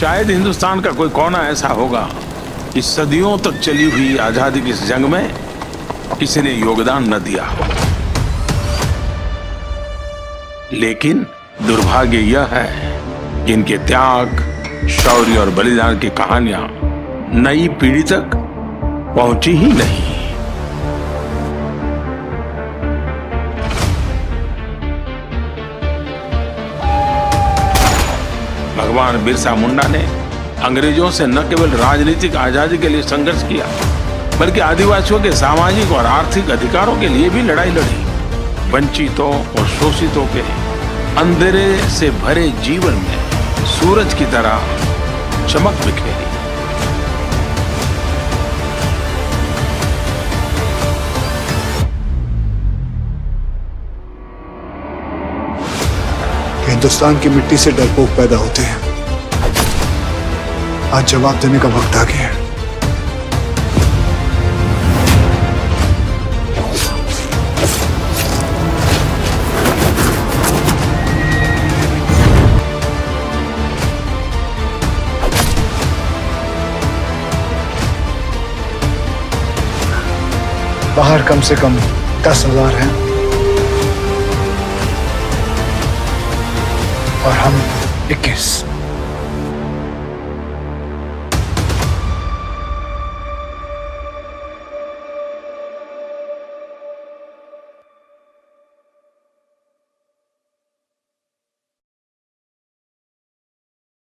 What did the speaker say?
शायद हिंदुस्तान का कोई कोना ऐसा होगा कि सदियों तक चली हुई आजादी की इस जंग में किसी ने योगदान न दिया हो। लेकिन दुर्भाग्य यह है कि इनके त्याग, शौर्य और बलिदान की कहानियां नई पीढ़ी तक पहुंची ही नहीं। भगवान बिरसा मुंडा ने अंग्रेजों से न केवल राजनीतिक आजादी के लिए संघर्ष किया, बल्कि आदिवासियों के सामाजिक और आर्थिक अधिकारों के लिए भी लड़ाई लड़ी। वंचितों और शोषितों के अंधेरे से भरे जीवन में सूरज की तरह चमक बिखेरी। हिंदुस्तान की मिट्टी से डरपोक पैदा होते हैं। आज जवाब देने का वक्त आ गया है। बाहर कम से कम 10,000 हैं और हम 21।